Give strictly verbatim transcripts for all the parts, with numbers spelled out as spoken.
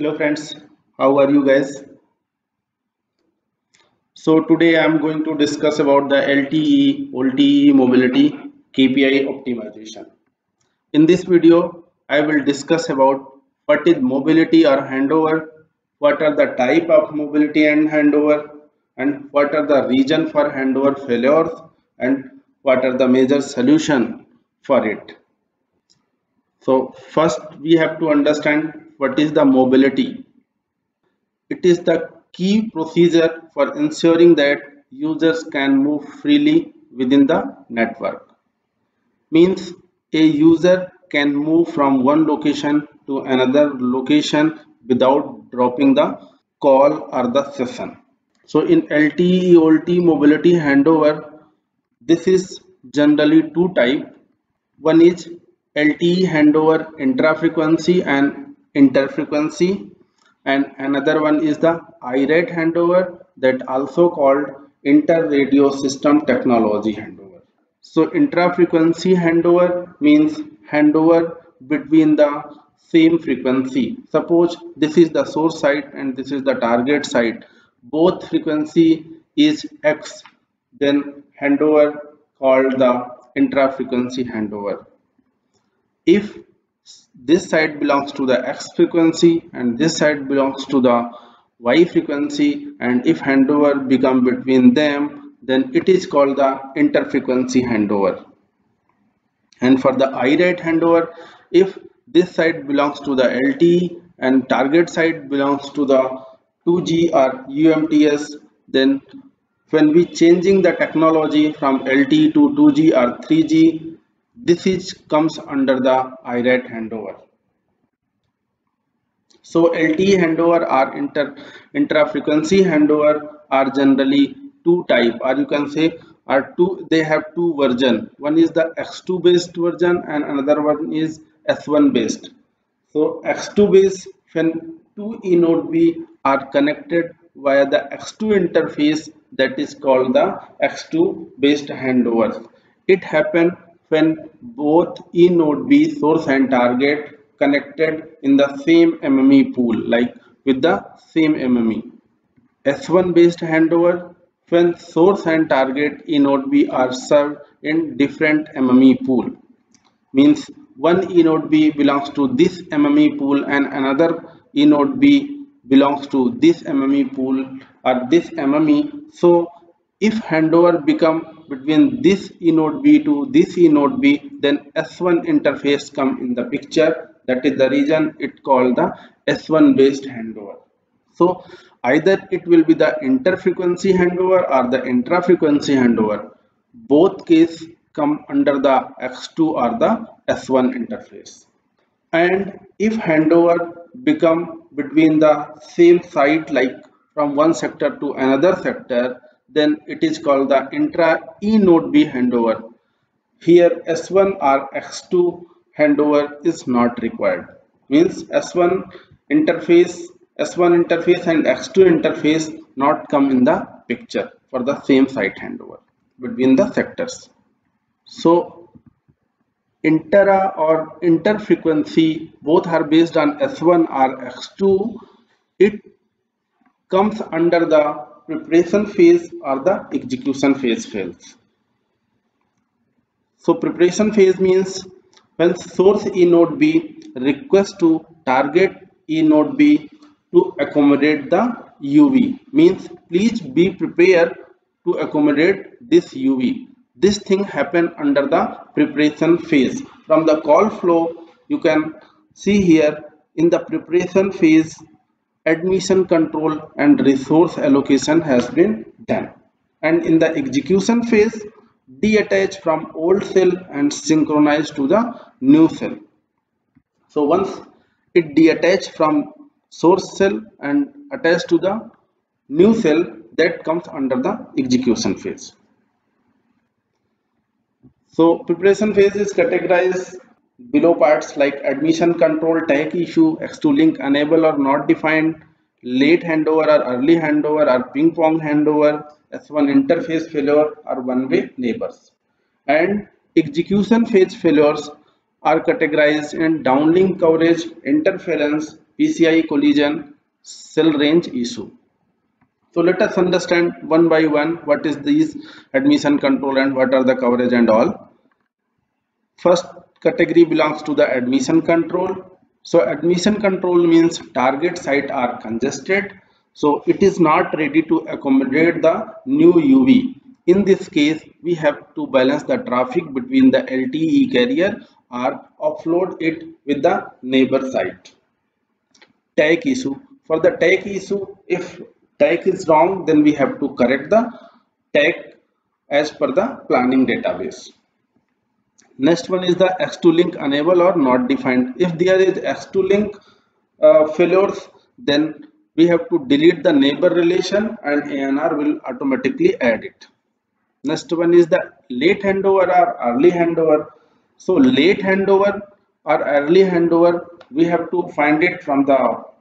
Hello friends, how are you guys? So today I am going to discuss about the L T E, VoLTE mobility, K P I optimization. In this video, I will discuss about what is mobility or handover, what are the type of mobility and handover, and what are the reason for handover failures, and what are the major solution for it. So first we have to understand what is the mobility. It is the key procedure for ensuring that users can move freely within the network. Means a user can move from one location to another location without dropping the call or the session. So in L T E, VoLTE mobility handover, this is generally two types. One is L T E handover intra-frequency and interfrequency, and another one is the I RAT handover, that also called inter-radio system technology handover. So intra-frequency handover means handover between the same frequency. Suppose this is the source site and this is the target site. Both frequency is X, then handover called the intra-frequency handover. If this side belongs to the X frequency and this side belongs to the Y frequency, and if handover become between them, then it is called the interfrequency handover. And for the I RAT handover, if this side belongs to the L T E and target side belongs to the two G or U M T S, then when we changing the technology from L T E to two G or three G, this is comes under the I RAT handover. So L T E handover or inter intra-frequency handover are generally two type, or you can say are two. They have two version. One is the X two based version and another one is S one based. So X two based, when two eNodeB are connected via the X two interface, that is called the X two based handovers. It happens when both eNodeB source and target connected in the same M M E pool, like with the same M M E. S one based handover, when source and target eNodeB are served in different M M E pool. Means one eNodeB belongs to this M M E pool and another eNodeB belongs to this M M E pool or this M M E. So if handover become between this eNodeB to this eNodeB, then S one interface come in the picture. That is the reason it called the S one based handover. So either it will be the interfrequency handover or the intrafrequency handover. Both case come under the X two or the S one interface. And if handover become between the same site, like from one sector to another sector, then it is called the intra eNodeB handover. Here S one or X two handover is not required. Means S one interface, S one interface and X two interface not come in the picture for the same site handover between the sectors. So intra or interfrequency, both are based on S one or X two. It comes under the preparation phase or the execution phase fails. So preparation phase means when source eNodeB requests to target eNodeB to accommodate the U V. Means please be prepared to accommodate this U V. This thing happen under the preparation phase. From the call flow you can see here in the preparation phase, admission control and resource allocation has been done. And in the execution phase, deattach from old cell and synchronize to the new cell. So once it deattached from source cell and attached to the new cell, that comes under the execution phase. So preparation phase is categorized below parts like admission control, tag issue, X two link enable or not defined, late handover or early handover or ping pong handover, S one interface failure or one-way neighbors. And execution phase failures are categorized in downlink coverage, interference, P C I collision, cell range issue. So let us understand one by one what is these admission control and what are the coverage and all. First category belongs to the admission control. So admission control means target site are congested, so it is not ready to accommodate the new U V. In this case, we have to balance the traffic between the L T E carrier or offload it with the neighbor site. T A C issue. For the T A C issue, if T A C is wrong, then we have to correct the T A C as per the planning database. Next one is the X two link enable or not defined. If there is X two link uh, failures, then we have to delete the neighbor relation and A N R will automatically add it. Next one is the late handover or early handover. So late handover or early handover, we have to find it from the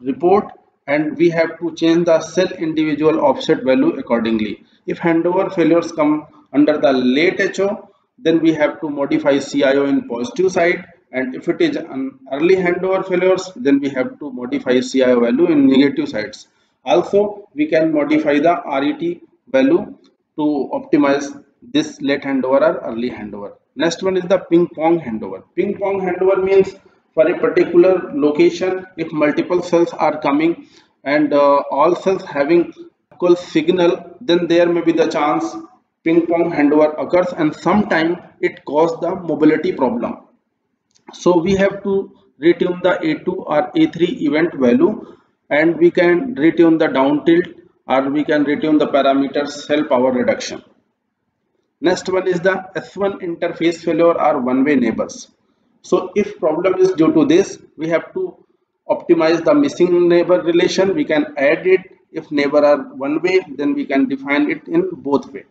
report and we have to change the cell individual offset value accordingly. If handover failures come under the late H O, then we have to modify C I O in positive side, and if it is an early handover failures, then we have to modify C I O value in negative sides. Also we can modify the R E T value to optimize this late handover or early handover. Next one is the ping pong handover. Ping pong handover means for a particular location, if multiple cells are coming and uh, all cells having equal signal, then there may be the chance ping pong handover occurs, and sometimes it causes the mobility problem. So we have to retune the A two or A three event value, and we can retune the down tilt or we can retune the parameter cell power reduction. Next one is the S one interface failure or one-way neighbors. So if problem is due to this, we have to optimize the missing neighbor relation. We can add it. If neighbor are one-way, then we can define it in both way.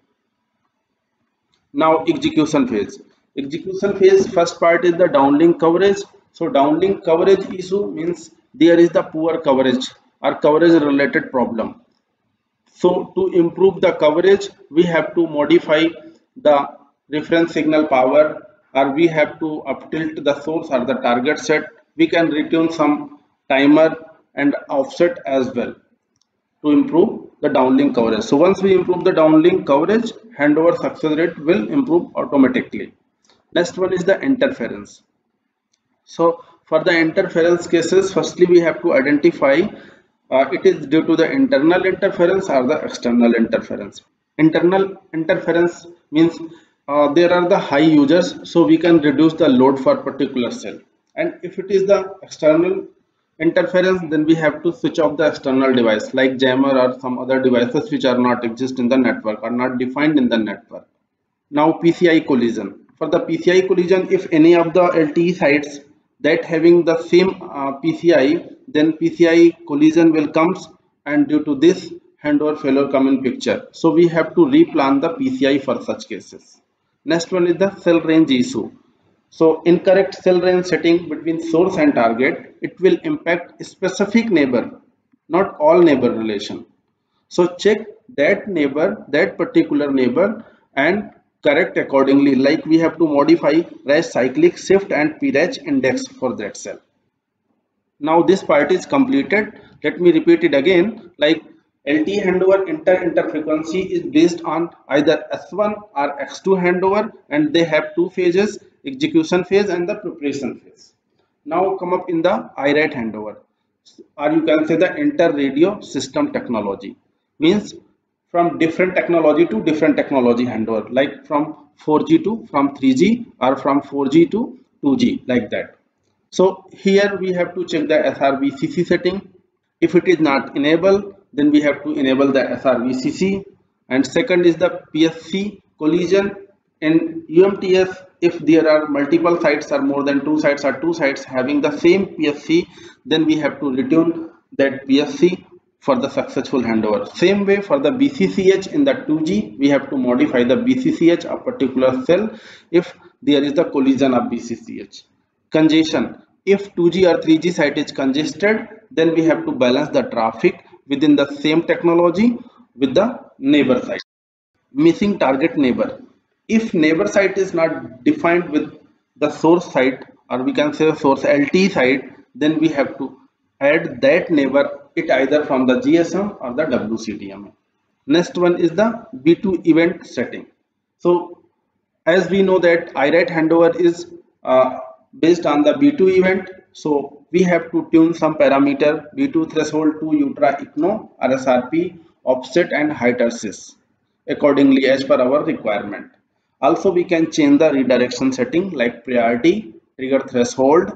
Now execution phase. Execution phase, first part is the downlink coverage. So downlink coverage issue means there is the poor coverage or coverage related problem. So to improve the coverage, we have to modify the reference signal power, or we have to up tilt the source or the target set. We can retune some timer and offset as well to improve the downlink coverage. So once we improve the downlink coverage, handover success rate will improve automatically. Next one is the interference. So for the interference cases, firstly we have to identify uh, it is due to the internal interference or the external interference. Internal interference means uh, there are the high users, so we can reduce the load for particular cell. And if it is the external interference, then we have to switch off the external device like jammer or some other devices which are not exist in the network or not defined in the network. Now P C I collision. For the P C I collision, if any of the L T E sites that having the same uh, P C I, then P C I collision will comes, and due to this handover failure come in picture. So we have to replan the P C I for such cases. Next one is the cell range issue. So incorrect cell range setting between source and target, it will impact specific neighbor, not all neighbor relation. So check that neighbor, that particular neighbor, and correct accordingly, like we have to modify R A C cyclic shift and P R A C index for that cell. Now this part is completed. Let me repeat it again. Like L T E handover inter-inter frequency is based on either S one or X two handover, and they have two phases, execution phase and the preparation phase. Now come up in the I RAT handover, or you can say the inter-radio system technology, means from different technology to different technology handover, like from four G to from three G or from four G to two G, like that. So here we have to check the S R V C C setting. If it is not enabled, then we have to enable the S R V C C. And second is the P S C collision in U M T S. If there are multiple sites or more than two sites or two sites having the same P S C, then we have to retune that P S C for the successful handover. Same way for the B C C H in the two G, we have to modify the B C C H of particular cell if there is the collision of B C C H. Congestion. If two G or three G site is congested, then we have to balance the traffic within the same technology with the neighbor site. Missing target neighbor. If neighbor site is not defined with the source site, or we can say source L T E site, then we have to at that neighbor it either from the G S M or the W C D M A. Next one is the B two event setting. So as we know that I RAT handover is uh, based on the B two event, so we have to tune some parameter B two threshold to U T R A, ECNO, R S R P, offset and height axis accordingly as per our requirement. Also we can change the redirection setting like priority, trigger threshold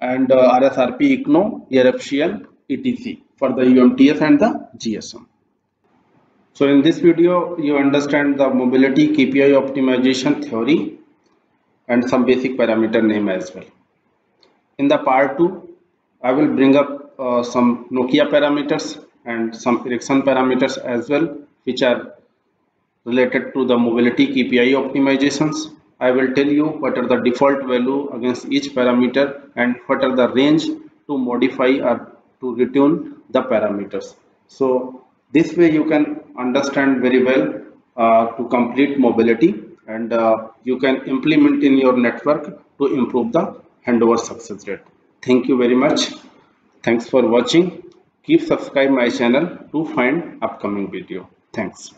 and uh, R S R P, ECNO, R F C L, et cetera for the U M T S and the G S M. So in this video you understand the mobility K P I optimization theory and some basic parameter name as well. In the part two I will bring up uh, some Nokia parameters and some Ericsson parameters as well which are related to the mobility K P I optimizations. I will tell you what are the default value against each parameter and what are the range to modify or to retune the parameters. So this way you can understand very well uh, to complete mobility and uh, you can implement in your network to improve the handover success rate. Thank you very much. Thanks for watching. Keep subscribe my channel to find upcoming video. Thanks.